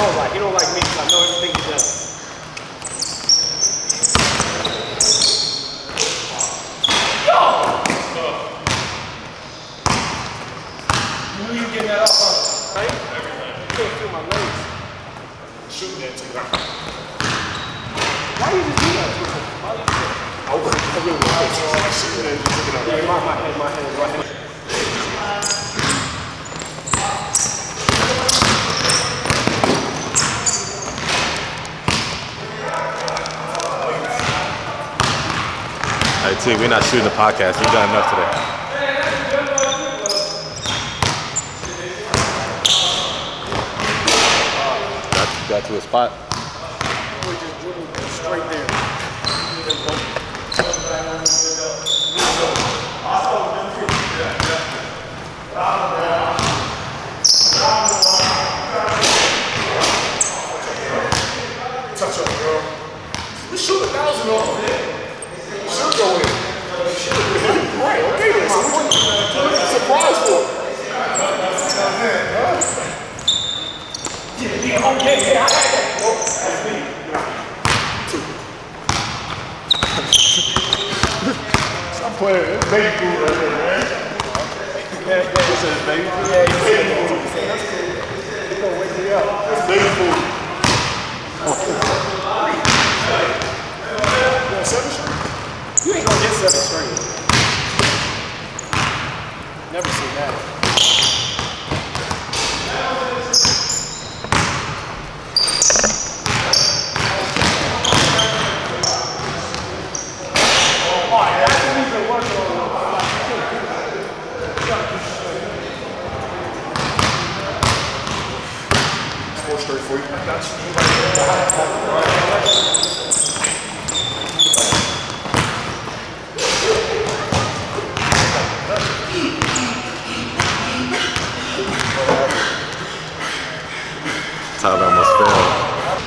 don't like. He don't like me because I know everything he does. Yo! You getting that off, right? Everything. You can't feel my legs. Shooting that too. Why you just do that? Why you do that? I was coming with it. Shooting and just looking at it. My hand. Hey, T, we're not shooting the podcast. We've done enough today. Got to a spot. We just dribbled straight there. Touch up, girl. We shoot 1,000 off there. Should go in. Right, okay, that's a point. Surprise for him. Yeah, I stop playing. It's baby food right there, man. This is baby food. Yeah, it's baby food. It's going to wake me up. It's baby food. You want 7 straight? You ain't gonna get 7 straight. Never seen that. Oh, that's even worse than that. 4 straight for you. I got you. Tyler almost fell. That's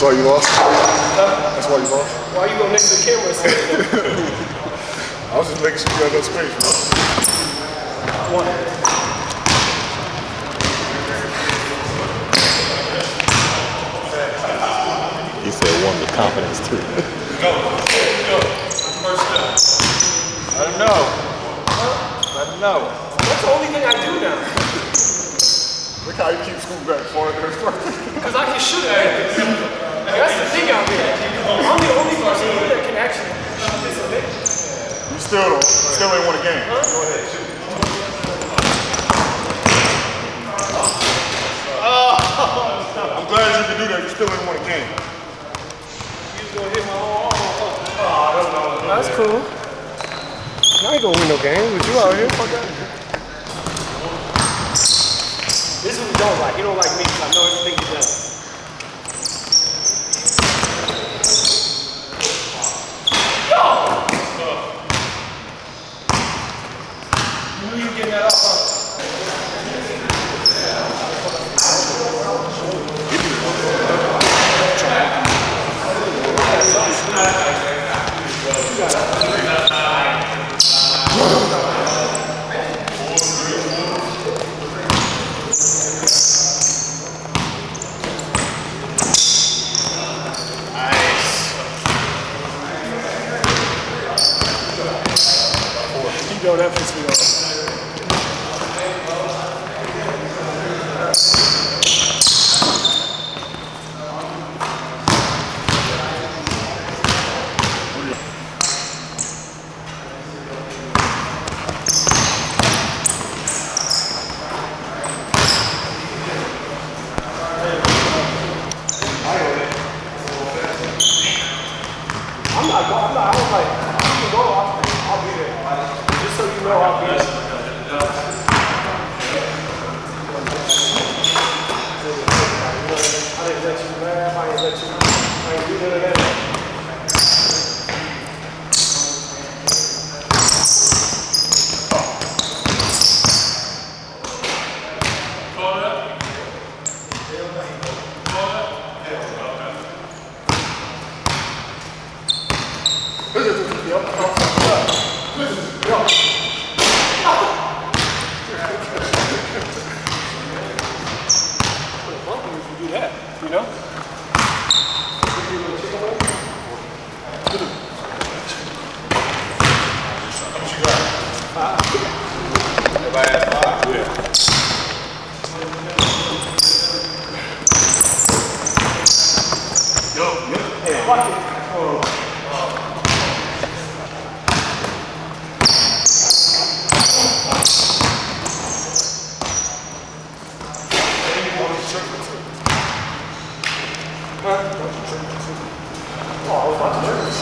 why you lost? That's why you lost? Why you go next to the camera? I was just making sure you got enough space, bro. One. He said one with confidence too. Go. First step. I don't know. That's the only thing I do now. Look how you keep scooting back farther and farther. Because I can shoot at it. That's the thing out here. I'm the only person that can actually shoot this a bit. You still ain't won a game. Huh? Go ahead, shoot. Oh. I'm glad you can do that. You still ain't won a game. That's cool. I ain't gonna win no game with you out here. Fuck that. This is what he don't like. He don't like me because I know everything he does. Yo! You knew you getting that off. Got it.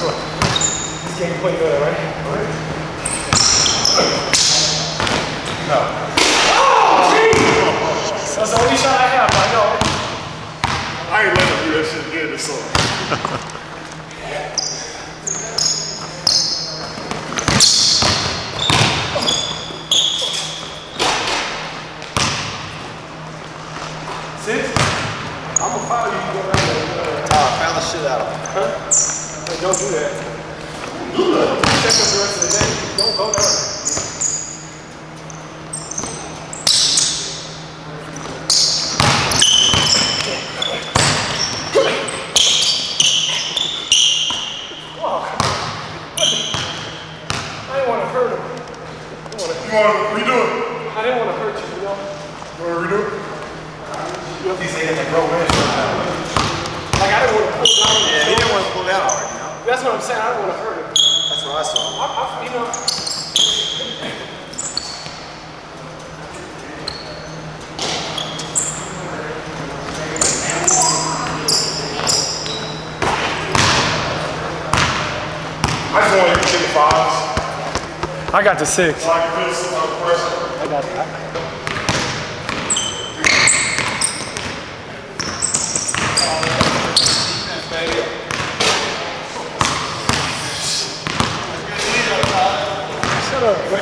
short. This game quite good, right? No. Oh, geez! That's the only shot I have, I know. I ain't letting you do that shit again this summer. Six? I'm gonna follow you going out there. I found the shit out of him. Huh? Hey, don't do that. Check up the rest of the day. Don't go down. You want to redo it? I didn't want to hurt you, you know. You want to redo it? He's saying like, bro, man. Like, I didn't want to pull down. Yeah, he didn't want to pull down already, you know? That's what I'm saying. I didn't want to hurt him. That's what I saw. I you know. I just want to get the fives. I got the six. I got that. Shut up, man.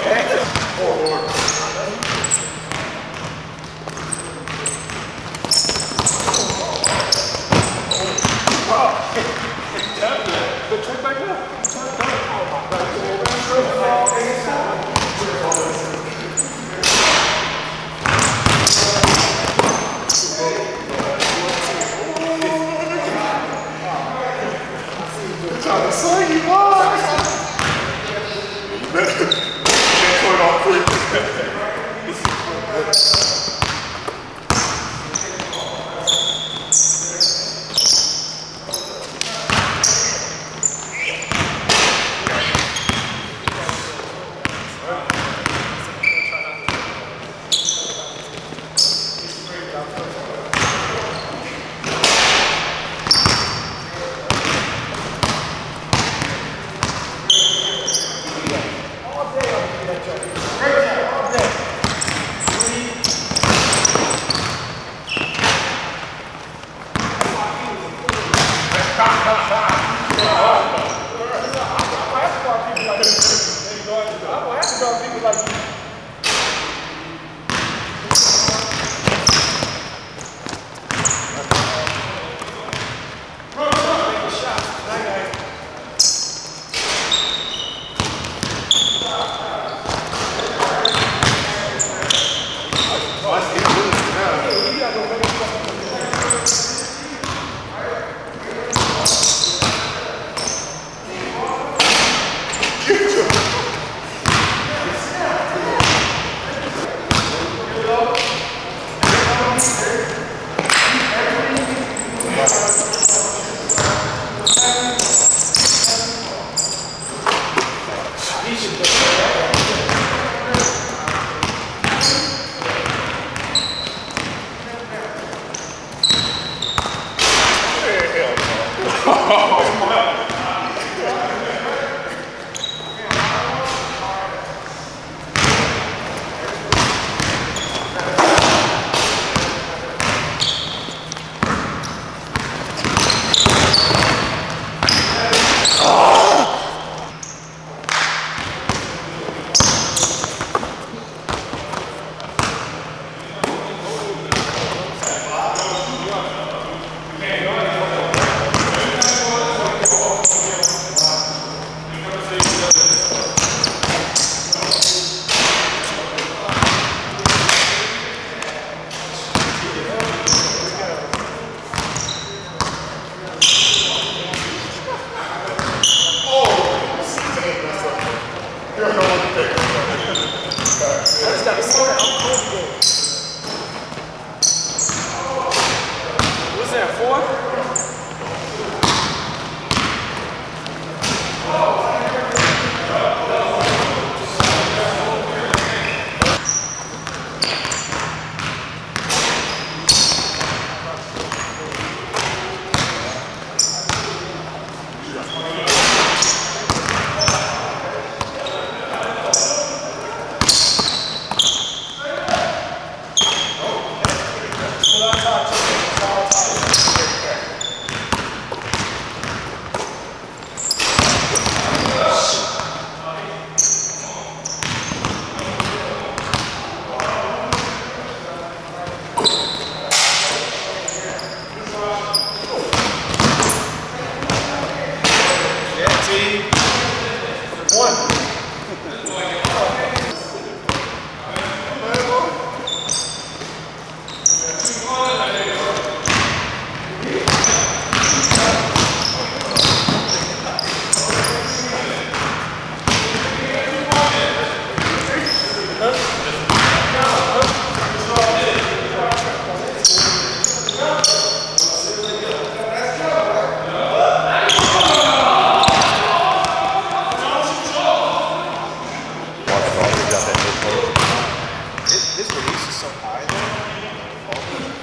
so high there.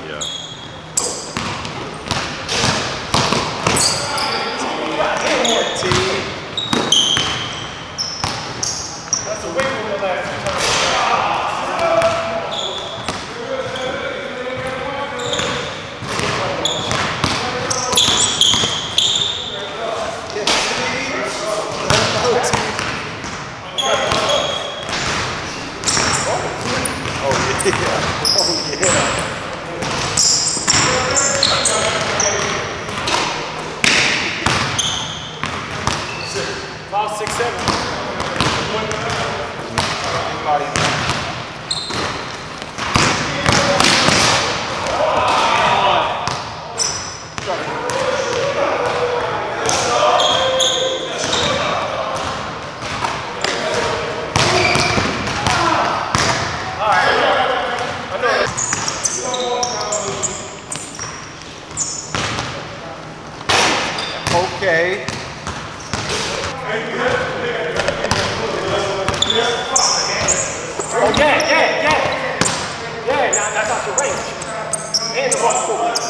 Yeah. Yeah. Oh, yeah. Five, six, seven. Okay. Oh, yeah. Yeah, now that's out your range. And the ball forward. I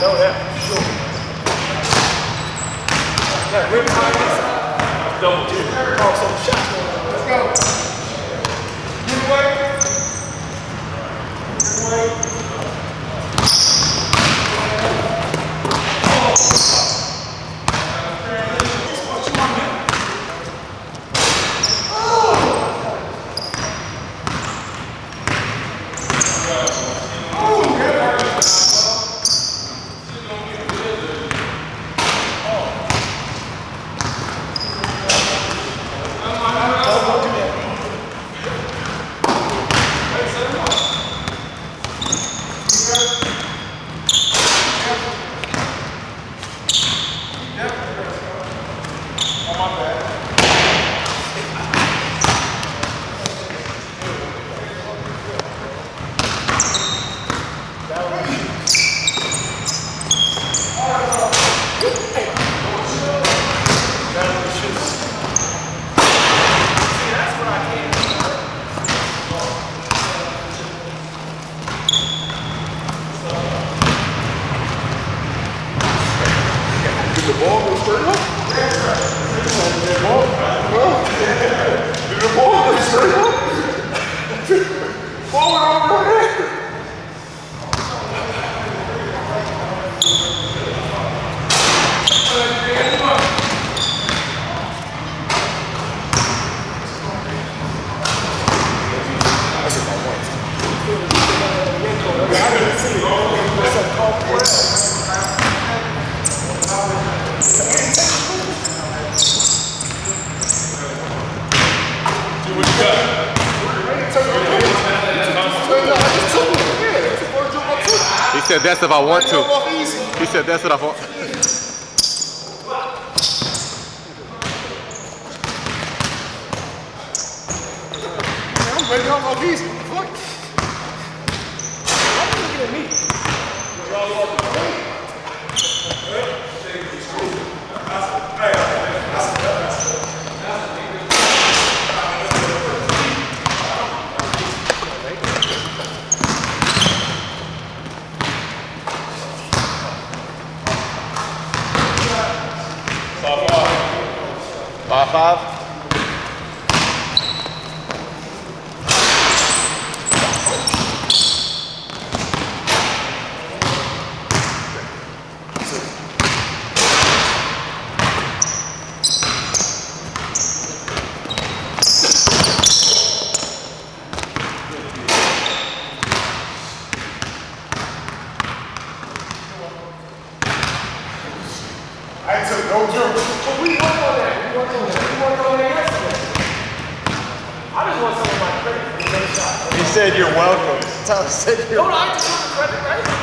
know him. He said that's if I want to. He said that's what I want. I'm ready off my easy. What? Why are you looking at me? Five. don't jump. But we worked on that. We worked on that. We worked on that yesterday. I just want some of my credit for the shot. He said you're welcome. Tyler said you're welcome. No, I just want the credit right now.